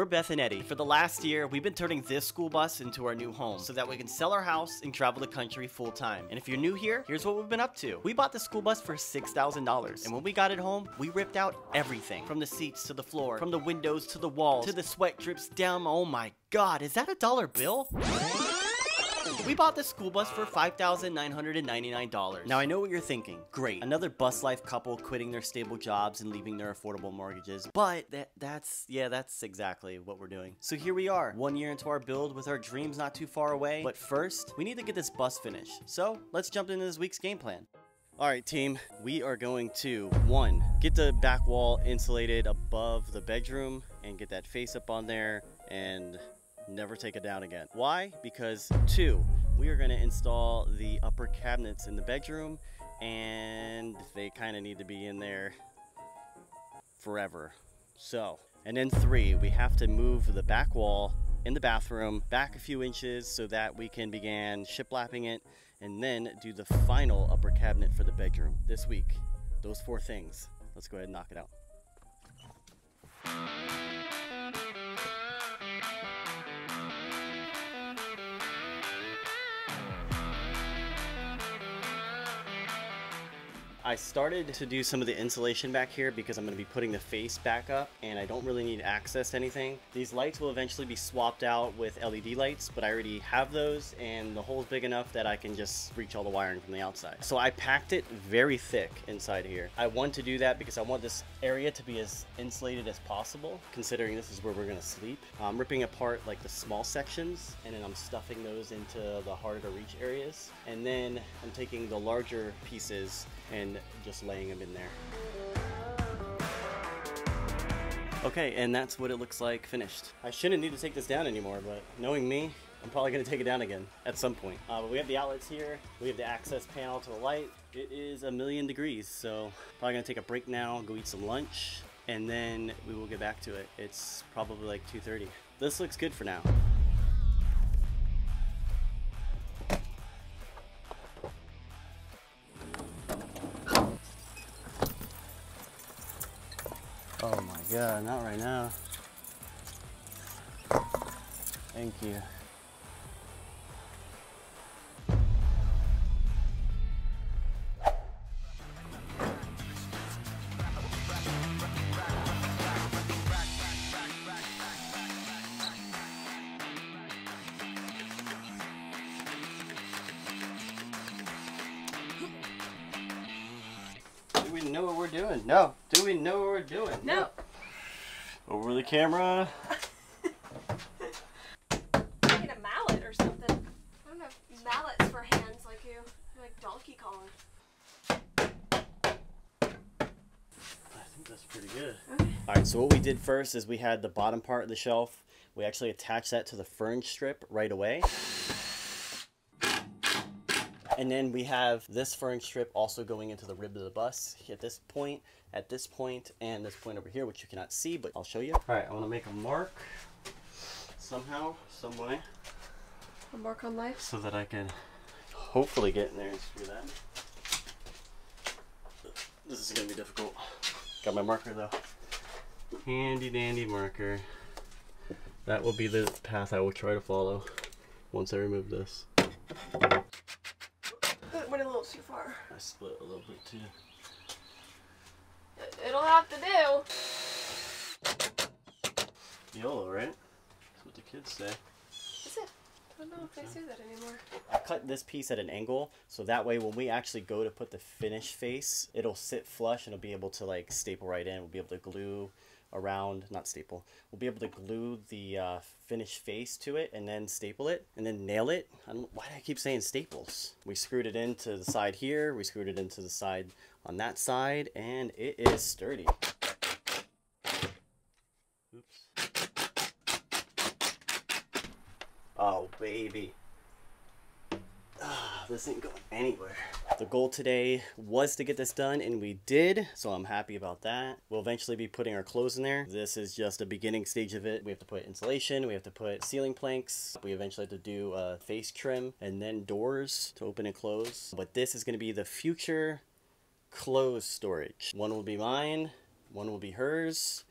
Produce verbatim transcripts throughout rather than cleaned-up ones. We're Beth and Eddie. For the last year, we've been turning this school bus into our new home so that we can sell our house and travel the country full time. And if you're new here, here's what we've been up to. We bought the school bus for six thousand dollars. And when we got it home, we ripped out everything. From the seats to the floor, from the windows to the walls, to the sweat drips down. Oh my God, is that a dollar bill? We bought the school bus for five thousand nine hundred ninety-nine dollars. Now I know what you're thinking. Great, another bus life couple quitting their stable jobs and leaving their affordable mortgages. But that that's, yeah, that's exactly what we're doing. So here we are, one year into our build with our dreams not too far away. But first, we need to get this bus finished. So let's jump into this week's game plan. All right, team, we are going to, one, get the back wall insulated above the bedroom and get that face up on there and never take it down again. Why? Because two, we are going to install the upper cabinets in the bedroom, and they kind of need to be in there forever. So, and then three, we have to move the back wall in the bathroom back a few inches so that we can begin shiplapping it and then do the final upper cabinet for the bedroom this week. Those four things. Let's go ahead and knock it out. I started to do some of the insulation back here because I'm going to be putting the face back up and I don't really need access to anything. These lights will eventually be swapped out with L E D lights, but I already have those and the hole's big enough that I can just reach all the wiring from the outside. So I packed it very thick inside here. I want to do that because I want this area to be as insulated as possible, considering this is where we're going to sleep. I'm ripping apart like the small sections and then I'm stuffing those into the harder to reach areas. And then I'm taking the larger pieces and just laying them in there. Okay, and that's what it looks like finished. I shouldn't need to take this down anymore, but knowing me, I'm probably gonna take it down again at some point. Uh, but we have the outlets here. We have the access panel to the light. It is a million degrees, so probably gonna take a break now, go eat some lunch, and then we will get back to it. It's probably like two thirty. This looks good for now. Oh my God, not right now. Thank you. Do we know what we're doing? No. Do we know what we're doing? No. Over the camera. I need a mallet or something. I don't have mallets for hands like you. I'm like donkey calling. I think that's pretty good. Okay. All right, so what we did first is we had the bottom part of the shelf. We actually attached that to the fern strip right away. And then we have this fern strip also going into the rib of the bus at this point, at this point, and this point over here, which you cannot see, but I'll show you. All right, I want to make a mark somehow, some way. A mark on life? So that I can hopefully get in there and screw that. This is going to be difficult. Got my marker though. Handy dandy marker. That will be the path I will try to follow once I remove this. Went a little too far. I split a little bit too. It'll have to do. YOLO, right? That's what the kids say. Is it? I don't know if they say that anymore. I cut this piece at an angle so that way when we actually go to put the finished face, it'll sit flush and it'll be able to like staple right in. We'll be able to glue around, not staple, we'll be able to glue the uh, finished face to it and then staple it and then nail it. I don't, why do I keep saying staples? We screwed it into the side here, we screwed it into the side on that side, and it is sturdy. Oops. Oh, baby. Oh, this ain't going anywhere. The goal today was to get this done and we did, so I'm happy about that. We'll eventually be putting our clothes in there. This is just a beginning stage of it. We have to put insulation, we have to put ceiling planks, we eventually have to do a face trim and then doors to open and close. But this is going to be the future clothes storage. One will be mine, one will be hers,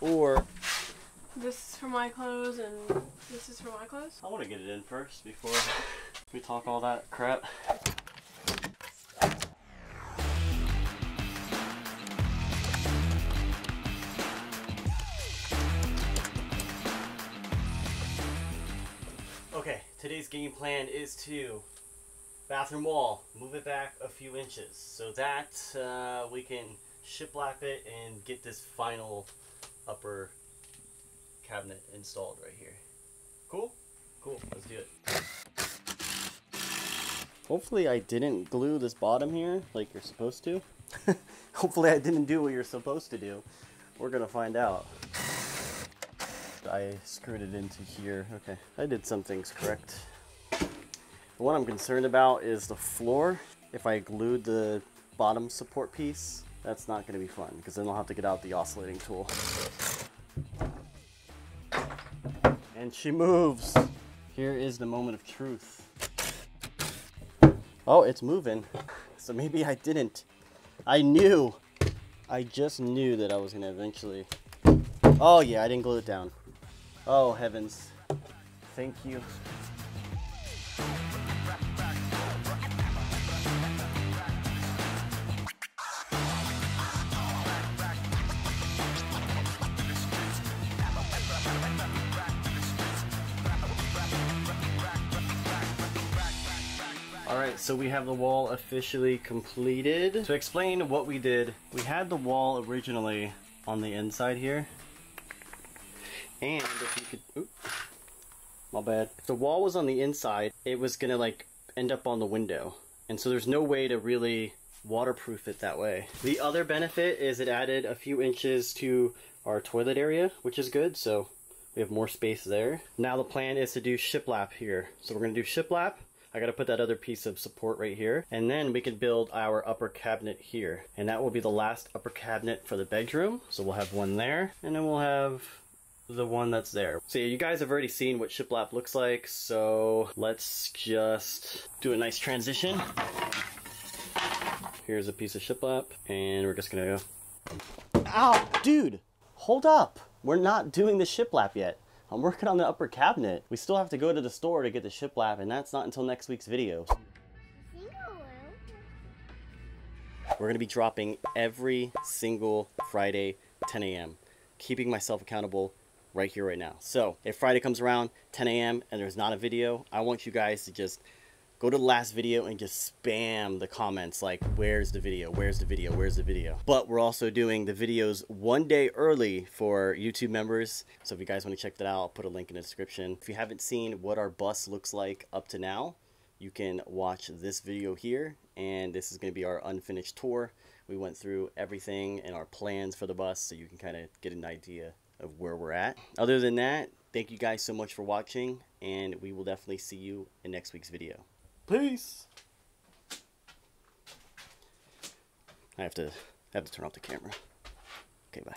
or This is for my clothes and this is for my clothes. I want to get it in first before we talk all that crap. Okay, today's game plan is to bathroom wall, move it back a few inches so that uh, we can shiplap it and get this final upper cabinet installed right here. Cool? Cool, let's do it. Hopefully I didn't glue this bottom here like you're supposed to. Hopefully I didn't do what you're supposed to do. We're gonna find out. I screwed it into here. Okay, I did some things correct. The one I'm concerned about is the floor. If I glued the bottom support piece, that's not gonna be fun because then I'll have to get out the oscillating tool. And she moves. Here is the moment of truth. Oh, it's moving. So maybe I didn't. I knew. I just knew that I was gonna eventually. Oh yeah, I didn't glue it down. Oh heavens. Thank you. Alright, so we have the wall officially completed. To explain what we did, we had the wall originally on the inside here. And if you could, oops, my bad. If the wall was on the inside, it was gonna like end up on the window. And so there's no way to really waterproof it that way. The other benefit is it added a few inches to our toilet area, which is good, so we have more space there. Now the plan is to do shiplap here. So we're gonna do shiplap. I gotta put that other piece of support right here, and then we can build our upper cabinet here. And that will be the last upper cabinet for the bedroom. So we'll have one there, and then we'll have the one that's there. So yeah, you guys have already seen what shiplap looks like, so let's just do a nice transition. Here's a piece of shiplap, and we're just gonna go. Ow, dude, hold up. We're not doing the shiplap yet. I'm working on the upper cabinet. We still have to go to the store to get the shiplap, and that's not until next week's video. We're gonna be dropping every single Friday, ten A M Keeping myself accountable right here, right now. So if Friday comes around, ten A M and there's not a video, I want you guys to just go to the last video and just spam the comments like, where's the video, where's the video, where's the video? But we're also doing the videos one day early for YouTube members. So if you guys want to check that out, I'll put a link in the description. If you haven't seen what our bus looks like up to now, you can watch this video here. And this is going to be our unfinished tour. We went through everything and our plans for the bus so you can kind of get an idea of where we're at. Other than that, thank you guys so much for watching, and we will definitely see you in next week's video. Peace. I have to I have to turn off the camera. Okay, bye.